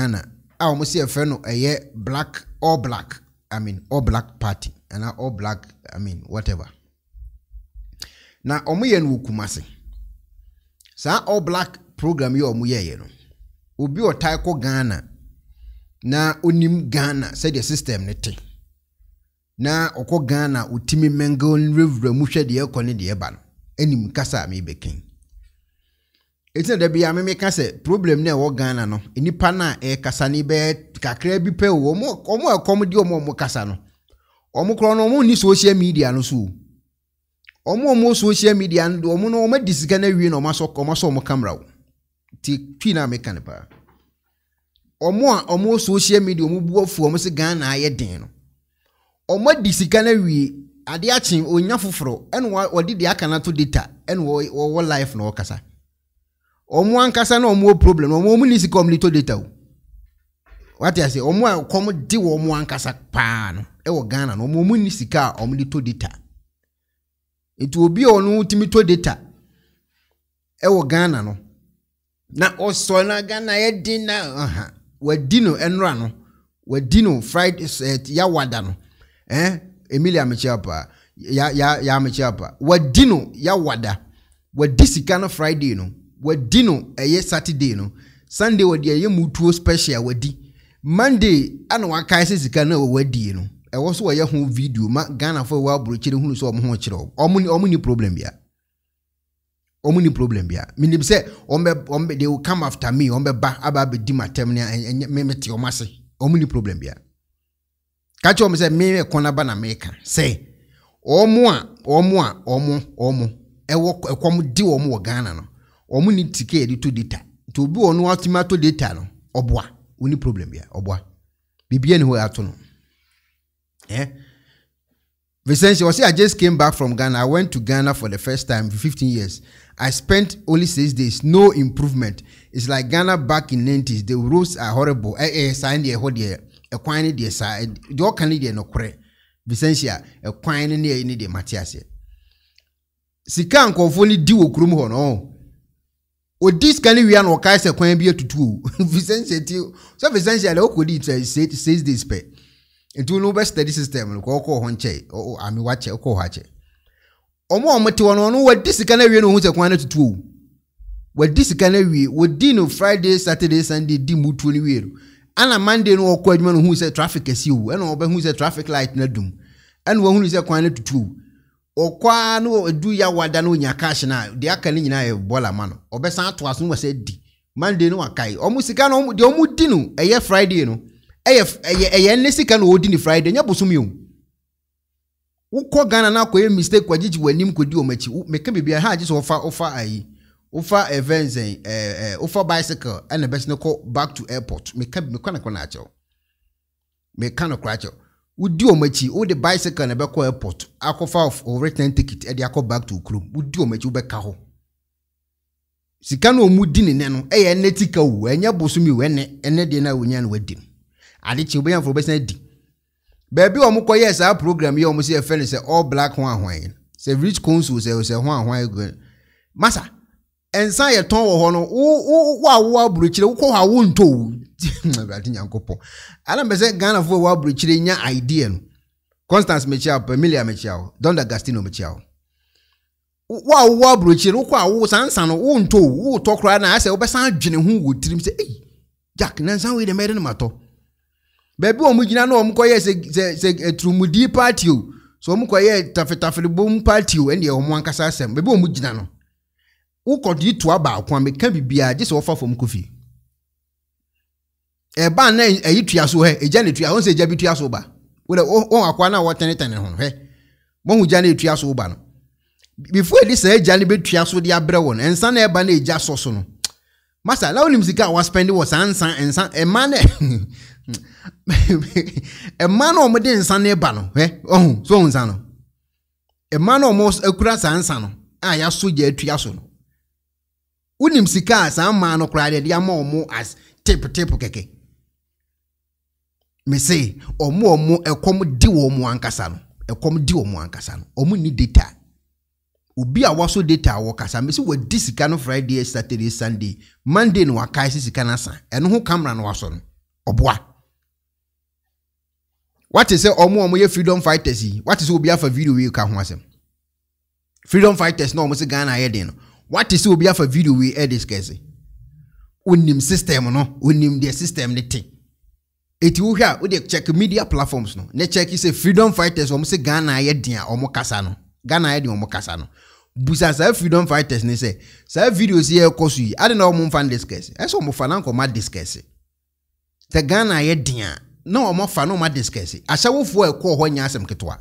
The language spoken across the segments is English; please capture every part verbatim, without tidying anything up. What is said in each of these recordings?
Anna. I almost see a friend a year black or black. I mean, all black party and all black. I mean, whatever. Now, omuye nwu Kumasi. Sa all black program yo omuye yeno. Ubi o taiko Ghana. Na unim Ghana said the system neti. Na oko Ghana utimi mengon river mushe diye kone diye balo. Eni mkasa mi beking. Eti na debi ya meme kase problem ne wo Ghana no. Eni pana e kasa ni be kakre bi pe wo omo omo komedi omo omo kasa no. Omo krono omo ni social media no su. Omo omo social media no omo no omo disika na wi no maso omo so omo camera wo. Ti twi na meka ne pa. Omo a omo social media omo buofu omo se Ghana aye den no. Omo disika na wi ade achen onya foforo enwa odi de aka na to data enwa wo life no kasa. Omo ankasa na omo problem omo omo ni sika omo to data wo. What I say omo a komo di wo omo ankasa pa no e wo Ghana no omo omo ni sika omo to data. Into obi onu timi to data e wo Ghana no. Na oso na Ghana ye din na aha we di no enra no we di no fried ya wada no eh Emilia Mechiapa ya ya ya Mechiapa we di no ya wada we di sika no Friday no we di no eye Saturday no Sunday we di eye mutuo special we di Monday ana wa kai sika na we di no e wo so we ye ho video ma Ghana for wa brochire hunu so omo ho chire omo omo ni problem bia. Omuni problem bia minim say ombe ombe they will come after me ombe ba ababe di matem na memeti omase omuni problem bia kacho omse me kona ba na meka say omo a omo a omo omo ewo ekwom di omo wo Ghana no omuni tike edi to data to bi onu atima to data no oboa oni problem bia oboa bibia ni ho ato no eh Vincent, you see, I just came back from Ghana. I went to Ghana for the first time for fifteen years. I spent only six days. No improvement. It's like Ghana back in nineties. The roads are horrible. Eh, eh, sign the hold the equine the side. You can need no cre. Vincent, equine near any the Matthias. Sikan konfoni di wo krum ho no. O dis can we an okai se kwan bi atutu. Vincent, so Vincent, I okodi six days per. Into no best study system, Coco Honche, or I mean, watch a cohache. Or more, Matuano, what this canary knows a quantity two. What this canary would dino Friday, Saturday, Sunday, dimutuni wheel. And a Monday no quadman who's a traffic as you, and open who's a traffic light nedum, and one who is a quantity two. Or quano do ya wadano in your cash now, the Acanina Bollaman, or best aunt was no said D. Monday no akai, or Musicano, the Omutino, a year Friday no. Eye nlesi kan wo di ni Friday nya bosom yo wo ko Ghana na ko mistake kwa jiji wanim ko di o machi me ka bibia ha jisi ofa ofa ayi ofa events eh eh ofa bicycle and the best no ko back to airport me ka me ko na ko na acho me ka no ko acho wo di o machi wo the bicycle na be ko airport akofa of return ticket e di akọ back to Ukrum wo di o machi wo be ka ho sika no mu di ni ne no eye netika wo enya bosom yo ene ene de na wo nya no wadi Ali chibuyan for business di. Baby omu ko yes our program here omu say friend say all black one one. Say rich council say say one one. Masa. Ensan ye ton wo ho no wo wa wo aburuchire wo ko ha wo nto. Brati nyankopon. Ala me say Ghana for wo aburuchire nya idea no. Constance Michel, Emilia Michel, Donda Gastino Michel. Wa wo aburuchire wo ko a wo sansan no wo nto wo tokra na say wo be san dwene ho wo tirim say eh Jack nansan we dey made no matter. Baby, omu jina no omu koye se se se trumudi party o. So omu koye tafe tafe bom party o. Endi omu anka sa sem. Baby, omu jina no. Uko di tuwa ba akwa me kan bibia je se ofa fom kofi. E ba na eyi tuya so he, eja ne tuya, won se eja bi tuya so ba. Wo le won akwa na wo tene tene ho he. Mo hu ja ne tuya so ba no. Before this eja ne be tuya so di abre won. Ensa na e ba na eja so so no. Master, law nim sika wa spend was ansan ensan e ma na a man or modern son nebano, eh? Oh, so on sano. A man almost a crass and sano. I have so yet to yasun. Unim sika, some man or cried a dear more more as tape tape cake. Me say, or more more a common duo moancasano, a common duo moancasano, or money data. Ubi a waso data a wakasa. Me say, we this kind of Friday, Saturday, Sunday, Monday, no wakaisis canasa, and no camera no wason. Obwa. What is it? Omo omo ye freedom fighters. What is it? Obi afa video we can watch them. Freedom fighters no omo se Ghana heading. What is it? Obi afa video we head this case. Unim system no. Unim the system the thing. It will hear. We check media platforms no. Ne check you say freedom fighters omo se Ghana heading omo kasa no. Ghana heading omo kasa no. Busa say freedom fighters ne say say videos here cause you. I don't know omo fan this case. Eso omo fan anko ma this case. The Ghana heading. No, I'm not fan of my discuss. I shall for a call when you ask him to.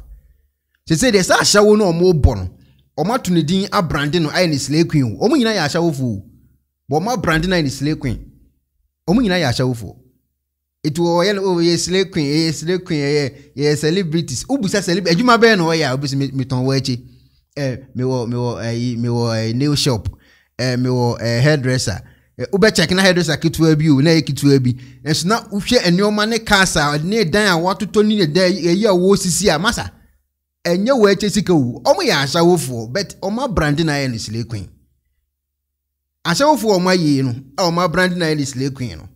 She said, there's a shower no more bon. Or my tunidin a branding or any slave queen. O me, I shall fool. But my branding and slave queen. O me, I shall fool. It will over a slave queen, a slave queen, a celebrities. Ubus a celebrity. You my ben or ya, obviously, me ton wedgie. Eh, me or me or a me or a nail shop. Eh, me or a hairdresser. Ube check na headers akitwebi o na ekitwebi enso na uhwe enioma ne kasa ne dan a wato toni ne dan ye a wo sisi a masa enye wo eche sika wu omo ya asawofo but oma brand na ye ni slay queen asawofo oma ye no oma brand na ye ni slay queen no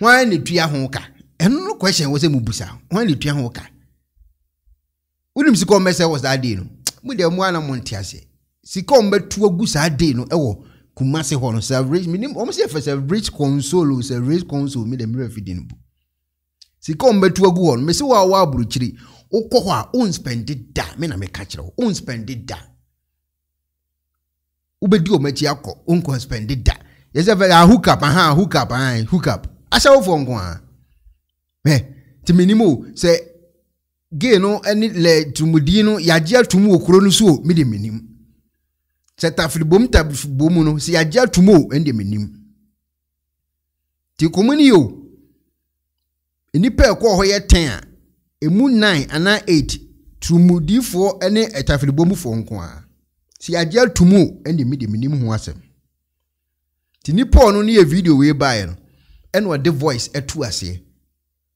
hwan ne tua ho ka eno question wo se mubusa hwan ne tua ho ka unim sika o message was that day no mu de mu ana montiase sika o mbetu agu sa day no ewo Kumasi hono severage minimum almost say for severage console severage console me the mirror feeding bu si kombe tu agu hono me se wa wa aburuchiri okọ ho a on spend da me na me ka kire on spend da ubedi o machi akọ on kon spend da yes say for hook up aha hook up aha hook up asawo for nko a eh ti minimum say gay no any le tumudi no yaje atumu okoro no so me the minimum Setafri bom tab bomu no si agya tumo ende menim ti komuni yo enipa ekọ ho ye ten a emu nine ana eight tumudifo ene etafri bomu fo nko a si agya tumo ende mede menim ho asem ti nipo no ne video we bae no ene o the voice etu ase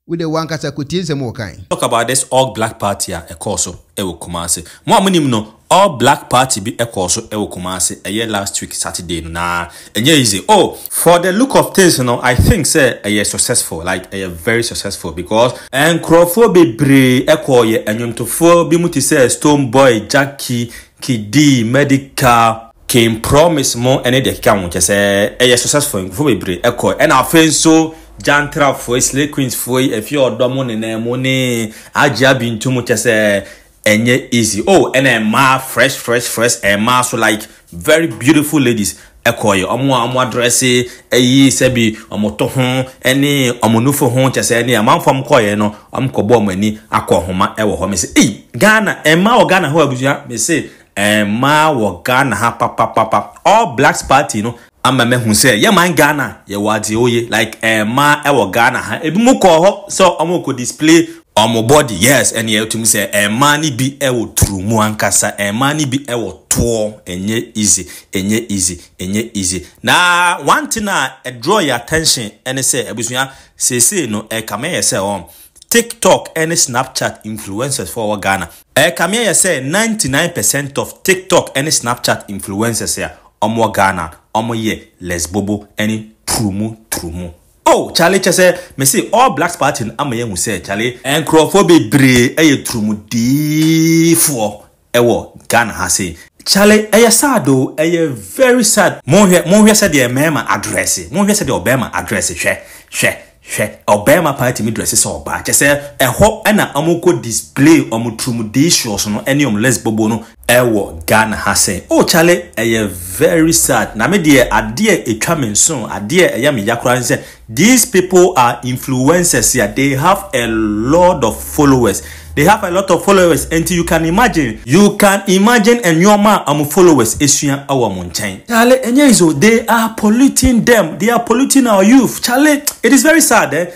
with the one kasa kotiese mo kan talk about this all black party a ekoso e wo Kumasi mo amunim no all black party be echo so ewo Kumasi a year last week Saturday no na enye easy oh for the look of things you know I think say a year successful like a year very successful because and crowdfunding bre echo ye enyomtofo bi muti say Stonebwoy Jackie Kidi Medikal came promise more and they can say a year successful for bre echo and I think so jantra for slay queens for if you are domon in a money ajabin too much say enye easy oh and Emma fresh fresh fresh Emma so like very beautiful ladies ekoye omo omo dress e yi sebi omo to ho ene omo no fo ho chese ene amamfam koye no amkobo mani akohoma ewo ho me say eh Ghana Emma o Ghana ho abuja me say Emma wo Ghana ha papa papa all blacks party no amame hu say ye man Ghana ye wadi oye like Emma ewo Ghana ha ebi mu ko ho so omo ko display omo body yes and you to me say Emma ni bi ewo tru mu ankasa Emma ni bi ewo to enye easy enye easy enye easy na one thing na draw your attention and say abusua say say no e come here say on TikTok and Snapchat influencers for Ghana e come here say ninety-nine percent of TikTok and Snapchat influencers here omo Ghana omo ye lesbobo any trumu trumu oh, Charlie, Chase, me say all blacks party in Amaye who say Charlie and crowdfunding bre a trumu di for ewo Ghana has say Charlie a sad oh a very sad more here more here said the Obama address more here said the Obama address share share share Obama party me dresses all bad just say a hope and a amoko display omu trumu di shows no any om less bobo no ewo Ghana has say oh Charlie a very sad na me dear a dear a coming soon a dear a yami yakran say these people are influencers here. They have a lot of followers. They have a lot of followers until you can imagine. You can imagine and your man am followers. They are polluting them. They are polluting our youth. Charlie, it is very sad. Eh?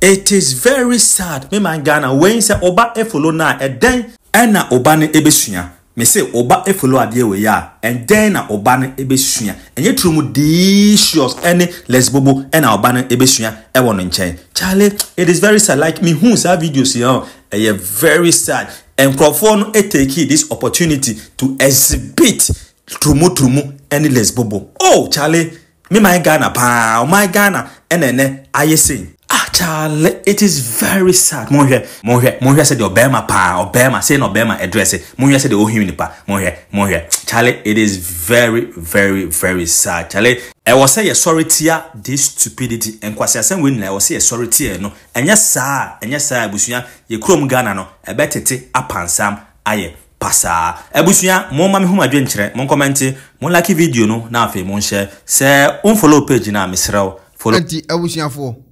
It is very sad. Me man Ghana when say oba e follow na and then na oba ne ebesua. Me say oba e follow adie we ya and then na oba ne ebesua enye trumu delicious any lesbobo and na oba ne ebesua e wono nchen Charlie it is very sad like me who say videos here eh very sad and crowdfunding e take this opportunity to exhibit trumu trumu any lesbobo oh Charlie me my Ghana pa oh my Ghana and ene ayese Actually, it is very sad. Monje, monje, monje said the Obama pa, Obama say no Obama address. Monje said the Ohimi pa, monje, monje. Charlie, it is very, very, very sad. Charlie, I was say sorry tia this stupidity and kwasi asem we na I was say sorry tia no. Enya saa, enya saa busuya ye krom Ghana no. Ebetete apansam aye. Pasa. Ebusuya, mon mami huma adventure, mon commenter, mon like video no na afi mon share. Say on follow page na misrao. Follow. Anti ebusuya fo.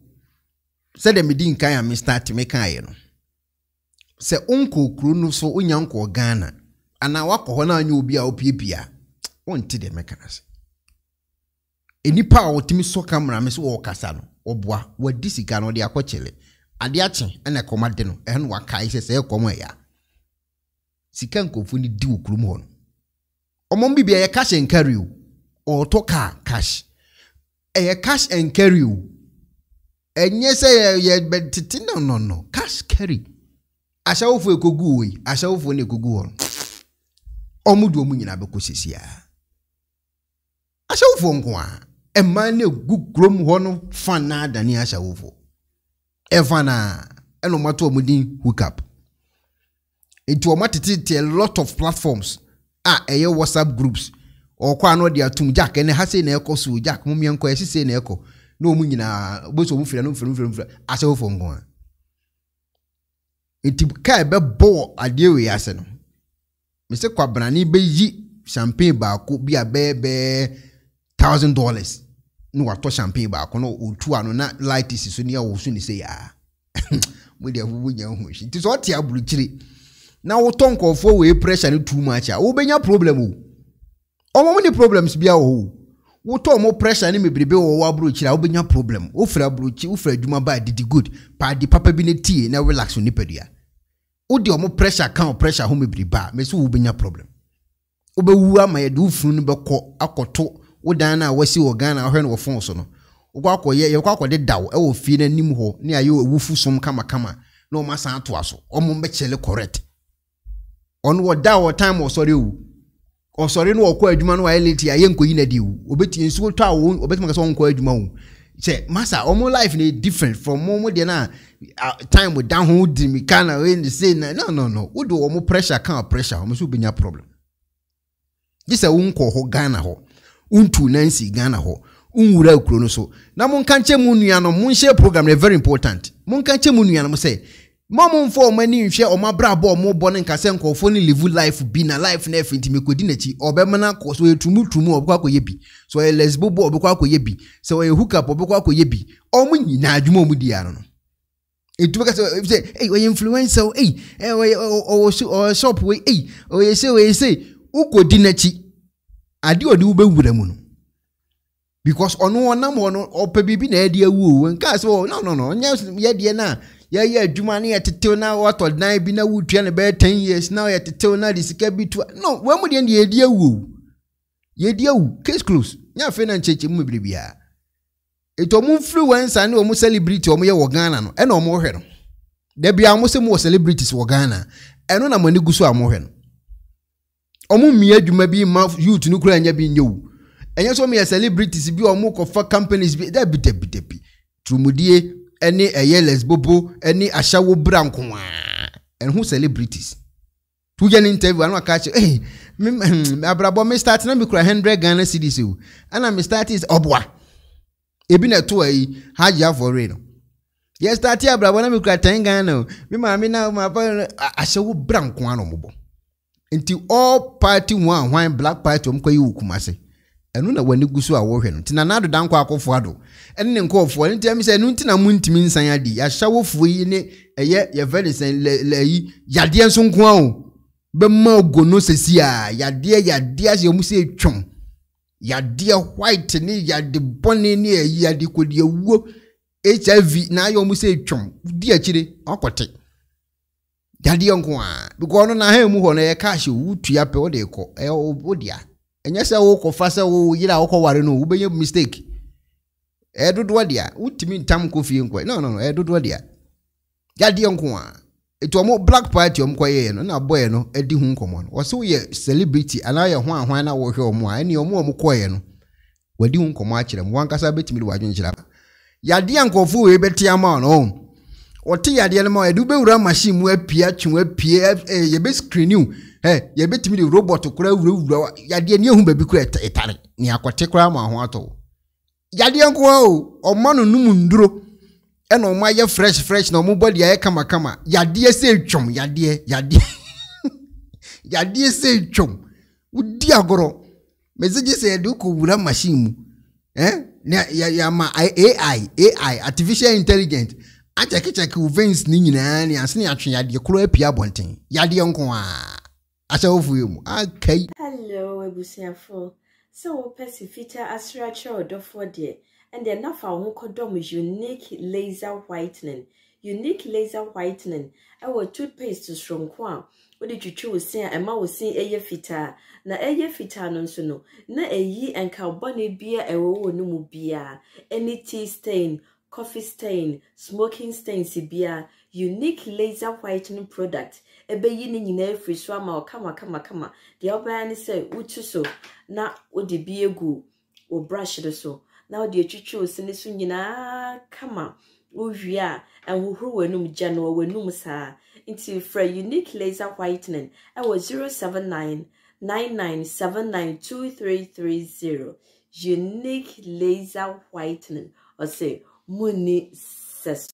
Said the midin kaya Mister Timekayeno. Se uncle Kruno so unyanko Ghana. And now wako hona nyu bia opipia. Onti de mekanas. Eni pa otimi so camera me so okasa no. Oboa, wa disika no de akochele. Ade ache ene komade no, ehno wakai se se komo ya. Sika nkofo ni di okrum ho no. Omom bibia ye cash and carry o. O toka cash. E cash and carry o. Enye say ye betiti no no no cash carry asawofo ekogu we asawofo ne ekogu ho omudu omunyina bekosesia asawofo nko a e man ne gugrom ho no fana dani asawofo e fana eno mato omudin hookup into omatiti a lot of platforms ah eye WhatsApp groups or kwa no dia tum jack ene ha say na ekosu jack mumye nko esi say na ekọ no munyina boso mu fira no fira fira fira aso fo ngon enti ka be bo ade we ase no me se kwabrani be yi champagne ba ko bia be be one thousand dollars no wato champagne ba ko no otu ano na light is so ni awu so ni se ya we dey fu bunya hu shi ti so ti aburu chiri na wo tonko fo we pressure too much a wo benya problem o omo ni problems bia o Woto mo pressure ni mebrebe wo wa brochi la obenya problem. Wo fra brochi, wo fra adwuma ba didi good. Pa di papa bi ne tie na relax ni padua. Wo di omo pressure kan pressure ho mebreba. Me so wo benya problem. Wo be wu ama ye do funu be kọ akoto wo dan na wasi wo Ghana ahwe na wo fon so no. Wo kwa akọye ye kwa akọde dawo e wo fi na nim ho ne aye wo wufu som kama kama na o ma san to aso. Omo be chele correct. On wo dawo time wo sorry wo. O sorry no okwa adwuma no elite ya yenko yi na diu obeti nsuo to a wo obeti maka so onko adwuma wo che masa omo life na different from mo de na time with down hold me kana we say no no no wo do omo pressure kan pressure omo so benya problem this a unko ho Ghana ho untu nansi Ghana ho unwura okro no so na mon kanche mu nua no mon share program na very important mon kanche mu nua no mo say Mamon for many share or my brabo more born and casenko phone live life being a life neff into me codinity or bemana cause we to move to more of Quaco Yebi. So a lesbo bo Quaco Yebi. So a hook up of Quaco Yebi. Or when you now do more mudiano. It took us a say, eh, we influence so eh, or a shop way eh, or a say, say, Uko dinati. I do a do be with a moon. Because on one number or baby na idea woo and cast oh no no no, yeah, dear na. Yeah, yeah, Jumani at the till now, what or nine be now, would be about ten years now at the till now, this can be two. No, when would the idea woo? Ye dear case close. Ya finna and church immobibia. It almost flew once and almost celebrity or me Ghana, and no more hen. There be almost more celebrities for Ghana, and on a monigusu are more hen. Omu me, you may be mouth you to nuclear and ye be new. And you saw me a celebrities be or more of companies be that be deppy deppy. True, mudie. Any a yellows bobo, any a shower brown, and who celebrities? Two young interview, I don't catch. Hey, my brother, me starting I'm a hundred Ghana cedis you, and I'm starting is obwa. It been a tour, hard job for real. Yes, that year, brother, I'm a ten Ghana. Me, my mina, my brother, a shower brown, quanomobo. Until all party one, one black party, um, you Kumasi. And when when gusu awo hwe no tina na do dan kwa akofo ado ene ne nkofo ene tia mi se enu tina muntimi nsan adi ya hwawofo yi ne eye ye velisen leyi yade nso nko awo be ma ogono sesi a yade yade ase mu se twom yade white ni yade boni ni eyi yade kodi ewuo H I V na ayo mu se twom di akire akote yade nko a because no na ha mu ho na ye cash wutua pe wo de ko e odia and yes, I walk of fast away, you know, who be your mistake. Edward Wadia, what do you mean, Tam Coffee and Quay? No, no, Edward Wadia. Yadion Quan. It was more black party on Quayen, and a boy, no, Eddie Huncoman. Was so ye celebrity, and I am one when I work home, and you're more Moquayan. Where do you come watching them? One casabit me to watch in Java. Yadi ankofu webeti ama no. Oti yadi elema edube ura machine mwe pia chwe pia eh yebe screen you. Eh yebe timi de robot okura wura yadi eni ehun bebi kura etare ni akwate kura ma ho ato. Yadi ankoa o omanu numu nduro. Eno oma ye fresh fresh na omo body aye kama kama. Yadi ese etwom yadi yadi. Yadi ese etwom. Udi agoro. Message say do ko wura machine mu. Eh ya ya ya ma A I A I artificial intelligence acha kicha ku veins ni nyina ni asini atwe yade kro apia bonten yade nko a acha ofuye mu akai hello ebusiafo so pesifita asra chod for there and then nafa ho kodom unique laser whitening unique laser whitening our toothpaste from kwa odi twitwe osin a ma osin eye fita na eye fita no nso no na eyi enka obone bia ewo wonu mu bia any tea stain coffee stain smoking stain si bia unique laser whitening product ebe yi ni nyina afri so ama okama kama kama de oba ni say utu so na odi bia gu o brush de so na odi twitwe osin so nyina kama Uvia and who wenu jano wenu sa into for unique laser whitening. I was zero seven nine nine nine seven nine two three three zero. Unique laser whitening. Or say muni ses.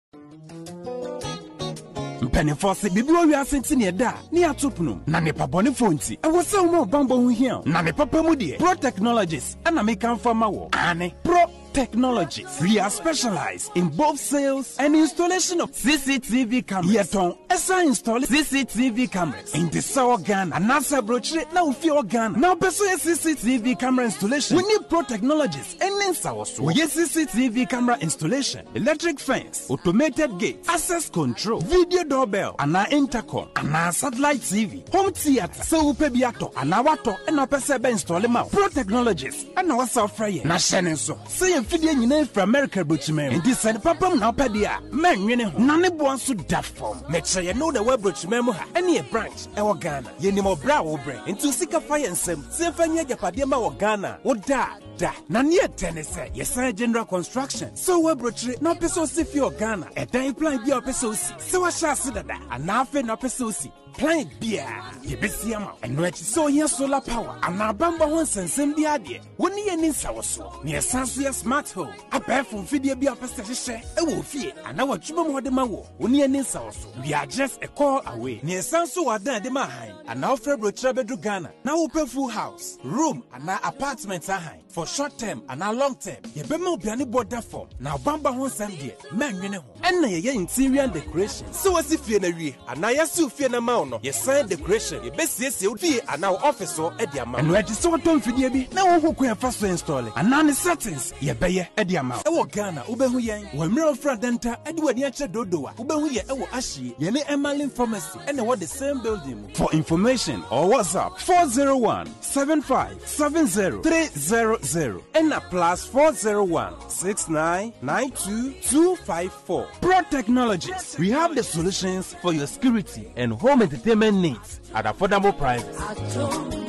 Penifasi bibiro wi asenti ne da ne atopnum na ne pabone fonti e wo se wo bambo hu hia na ne papa mu de Pro Technologies ana make am for mawo ane Pro Technologies we are specialized in both sales and installation of C C T V cameras yeton esa install C C T V cameras in the South Ghana and NASA brochure na ofi organ na opeso C C T V camera installation we need Pro Technologies and in South we need C C T V camera installation electric fence automated gate access control video door doorbell, and our intercom, and our satellite T V, home theater, so upebiato, and our water, and our persebe install them out. Pro Technologies, and our software, na shenen so. Say and feed your name from America, Bruchman, and this and Papam now pedia, men, you know, none of one should that form. Make sure you know the web Bruchman, and your branch, our Ghana, you know, brow brain, and to seek a fire and some, Symphony, Yapadema, or Ghana, or da, da, Nanya Tennessee, yes, general construction, so web Bruchman, no peso, if you're Ghana, and then apply your peso, so I shall. And now, fin up a saucy, plant beer, Yabisiama, and which so here solar power, and our bamba once and send the idea. When the end is our so near Sansuya smart home, a pair from Fidia Bia Pastasha, a wolf here, and our Chubamo de Mawo, when the end is our so. We are just a call away near Sansu Ada de Mahain, and now February Trebedru Ghana, now open full house, room, and our apartments are high for short term and our long term. Yabemo Biani border form, now bamba once and beer, men, you know, and the interior decoration. So Fianari, and I assume Fiana Mauno, your sign decoration, your best yes, you'll be an our officer at the amount. And where the sort of Fidiabi, now who can first install it, and none settings, your bayer at the amount. Our Ghana, Ubehuyan, Wemiro Fradenta, Edward Yacha Dodoa, Ubehuya, our Ashi, Yene Emmalin Pharmacy, and what the same building. For information or WhatsApp four zero one seven five seven zero three zero zero and a plus four zero one six nine nine two two five four. Pro Technologies, we have the solution for your security and home entertainment needs at affordable prices.